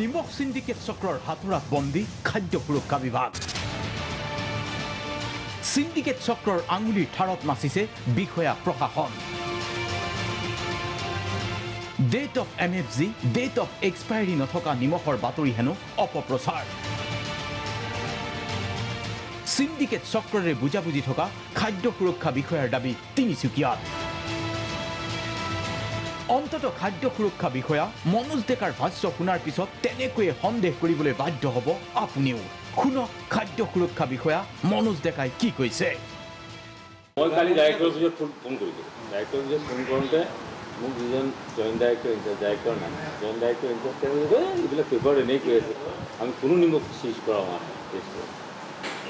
নিমখ সিন্ডিকেট চক্রর হাতুরাত বন্দী খাদ্য সুরক্ষা বিভাগ। সিন্ডিকেট চক্রর আঙুলি ঠাড়ত নাচিছে বিষয়া প্রশাসন। Date of MFG, date of expiry নথকা নিমখর বাতরি হেনো অপপ্রচার। সিন্ডিকেট চক্ররে বুঝাবুঝি থকা খাদ্য সুরক্ষা বিষয়ার দাবী তিনিচুকীয়াত। অন্তত খাদ্য সুরক্ষা বিষয়া মনোজ ডেকাৰ ভাষ্য শুনাৰ পিছত তেনেকৈ সন্দেহ কৰিবলৈ বাধ্য হ'ব আপুনিও। শুনক খাদ্য সুৰক্ষা বিষয়া মনোজ ডেকাই কি কৈছে। মই কালি ডাইৰেক্টৰ অফিচত ফোন কৰিলোঁ। ডাইৰেক্টৰ অফিচত ফোন কৰোঁতে মোক দুজন জইণ্ট ডাইৰেক্টৰ নাম জইণ্ট ডাইৰেক্টৰ ইণ্টাৰেক্টৰ এইবিলাক পেপাৰ এনেই কৈ আছে। আমি কোনো নিমখ চিজ কৰা হোৱা নাই তেজপুৰত,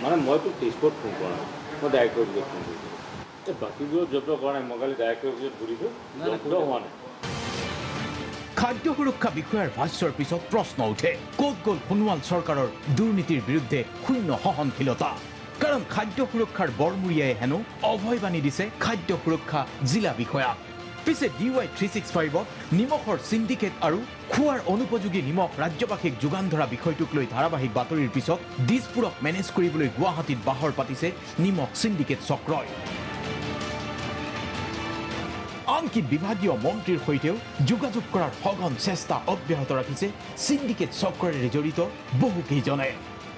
মানে মইতো তেজপুৰত ফোন কৰা নাই, মই ডাইৰেক্টৰ অফিচত ফোন কৰিছিলোঁ। বাকীবোৰ জব্দ কৰা নাই, মই কালি ডাইৰেক্টৰ অফিচত ঘূৰিছোঁ, জব্দ হোৱা নাই। খাদ্য সুরক্ষা বিষয়ার ভাষ্যর পিছত প্রশ্ন উঠে কত গল সোণোৱাল সরকারের দুর্নীতির বিরুদ্ধে শূন্য সহনশীলতা। কারণ খাদ্য সুরক্ষার বরমূরিয়ায় হেনো অভয়বাণী দিছে খাদ্য সুরক্ষা জিলা বিষয়া। পিছে DY365ত নিমখর সিন্ডিকেট আর খোয়ার অনুপযোগী নিমখ রাজ্যবাসীক যোগান ধরা বিষয়টুক লৈ ধারাবাহিক বাতরির পিছত দিশপুরক মেনেজ কৰিবলৈ গুৱাহাটীত বাহৰ পাতিছে নিমখ সিন্ডিকেট চক্রয়। আনকি বিভাগীয় মন্ত্রীর সৈতেও যোগাযোগ করার সঘন চেষ্টা অব্যাহত রাখিছে সিন্ডিকেট চক্রের জড়িত বহু কেইজনে।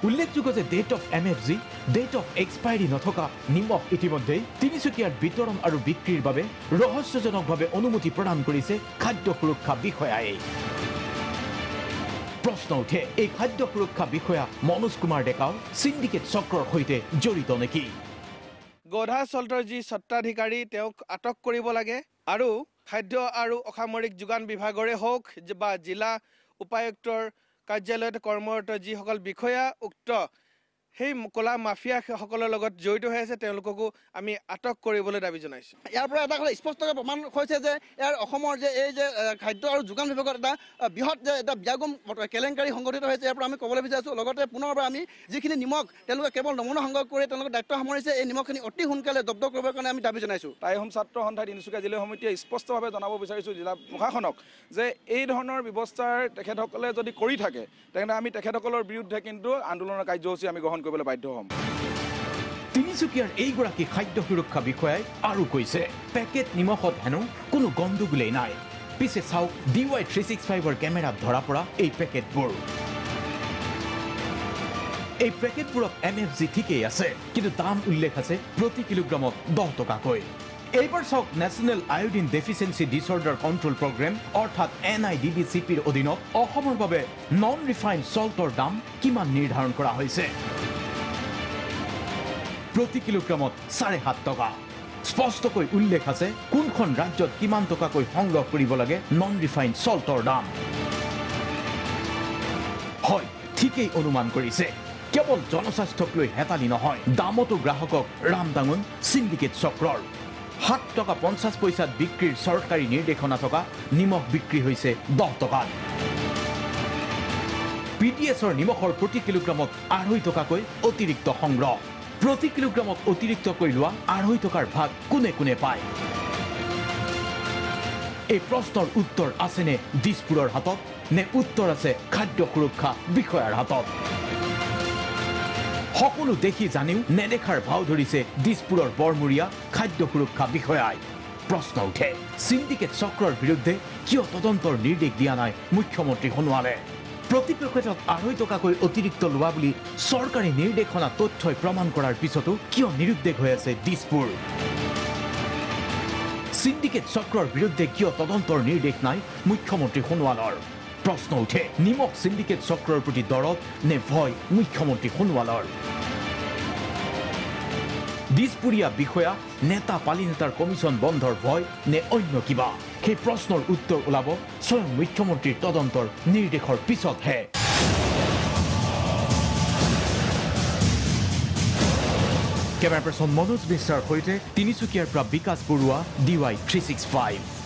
উল্লেখযোগ্য যে date of MFG, date of expiry নথকা নিমখ ইতিমধ্যেই তিনিচুকীয়ার বিতরণ আর বিক্রির বাবে রহস্যজনকভাবে অনুমতি প্রদান করেছে খাদ্য সুরক্ষা বিষয়ায়। প্রশ্ন উঠে এই খাদ্য সুরক্ষা বিষয়া মনোজ কুমার ডেকাও সিন্ডিকেট চক্রের সৈতে জড়িত নাকি। গধা চল্টৰ যি স্বত্বাধিকাৰী তেওঁক আটক কৰিব লাগে আৰু খাদ্য আৰু অসামৰিক যোগান বিভাগৰে হওক বা জিলা উপায়ুক্তৰ কাৰ্যালয়ত কৰ্মৰত যিসকল বিষয়া উক্ত সেই কলা মাফিয়াসকলৰ লগত জড়িত হৈ আছে তেওঁলোককো আমি আটক কৰিবলৈ দাবী জনাইছোঁ। ইয়াৰ পৰা এটা কথা স্পষ্টকৈ প্ৰমাণ হৈছে যে ইয়াৰ অসমৰ যে এই যে খাদ্য আৰু যোগান বিভাগৰ এটা বৃহৎ যে এটা ব্যাগম কেলেংকাৰী সংঘটিত হৈছে, ইয়াৰ পৰা আমি ক'বলৈ বিচাৰিছোঁ। লগতে পুনৰবাৰ আমি যিখিনি নিমখ তেওঁলোকে কেৱল নমুনা সংগ্ৰহ কৰি তেওঁলোকৰ দায়িত্ব সামৰিছে, এই নিমখখিনি অতি সোনকালে জব্দ কৰিবৰ কাৰণে আমি দাবী জনাইছোঁ। টাই আহোম ছাত্ৰ সন্থাই তিনিচুকীয়া জিলা সমিতিয়ে স্পষ্টভাৱে জনাব বিচাৰিছোঁ জিলা প্ৰশাসনক যে এই ধৰণৰ ব্যৱস্থাৰ তেখেতসকলে যদি কৰি থাকে তেন্তে আমি তেখেতসকলৰ বিৰুদ্ধে কিন্তু আন্দোলনৰ কাৰ্যসূচী আমি গ্ৰহণ বাধ্য হম। তিনিচুকীয়ার এইগৰাকী খাদ্য সুরক্ষা বিষয়াই আৰু কৈছে পেকেট নিমখত হেনো কোনো গণ্ডগোলেই নাই। পিছে চাওক DY365ৰ কেমেৰাত ধৰা পৰা এই পেকেটবোৰ। এই পেকেটবোৰত MFG ঠিকেই আছে, কিন্তু দাম উল্লেখ আছে প্রতি কিলোগ্রামত 10 টকাকৈ। এইবার চাওক national iodine deficiency disorder control programme অর্থাৎ NIDDCPৰ অধীনত অসমৰ বাবে নন ৰিফাইন্ড সল্টৰ দাম কিমান নিৰ্ধাৰণ কৰা হৈছে। প্রতি কিলোগ্রামত 7.5 টকা। স্পষ্টক উল্লেখ আছে কোনখন রাজ্যত কিমান টকাক সংগ্রহ কৰিব লাগে নন ৰিফাইন্ড সল্টৰ দাম। হয়, ঠিকই অনুমান কৰিছে। কেবল জনস্বাস্থ্যক লৈ হেতালি নহয়, দামতো গ্রাহকক ৰামদাঙুন সিন্ডিকেট চক্ৰৰ। 7 টকা 50 পয়সাত বিক্রির সরকারি নির্দেশনা থাকা নিমখ বিক্রি হয়েছে 10 টকা। PDSৰ নিমখৰ প্রতি কিলোগ্রামত 2.5 টকাক অতিরিক্ত সংগ্রহ। প্রতি কিলোগ্রামত অতিরিক্ত লোৱা 2.5 টকাৰ ভাগ কোনে কোনে পায়? এই প্রশ্নের উত্তর আছে নে দিশপুরের হাতত, নে উত্তর আছে খাদ্য সুরক্ষা বিষয়ার হাতত? সকলো দেখি জানিও নেদেখাৰ ভাও ধৰিছে দিশপুরের বৰমূৰীয়া খাদ্য সুরক্ষা বিষয়াই। প্রশ্ন উঠে সিন্ডিকেট চক্রর বিরুদ্ধে কিয় তদন্তৰ নির্দেশ দিয়া নাই মুখ্যমন্ত্রী সোণোৱালে? প্রতি পেকেটত 2.5 টকাক অতিরিক্ত লোৱা বুলি সরকারি নির্দেশনা তথ্যই প্রমাণ করার পিছতো কিয় নিরুদ্বেগ হয়ে আছে দিশপুর? সিন্ডিকেট চক্রর বিরুদ্ধে কিয় তদন্তৰ নির্দেশ নাই মুখ্যমন্ত্রী সোণোৱালৰ? প্রশ্ন উঠে নিমখ সিন্ডিকেট চক্রর প্রতি দরদ নে ভয় মুখ্যমন্ত্রী সোণোৱালৰ? দিশপুরিয়া বিষয়া নেতা পালি নেতার কমিশন বন্ধর ভয় নে অন্য কিবা? সেই প্রশ্নের উত্তর ওলাব স্বয়ং মুখ্যমন্ত্রীর তদন্তর নির্দেশর পিছতহে। কেমেরা পার্সন মনোজ বিশ্বাসৰ সৈতে তিনিচুকীয়াৰ পৰা বিকাশ বৰুৱা, DY365।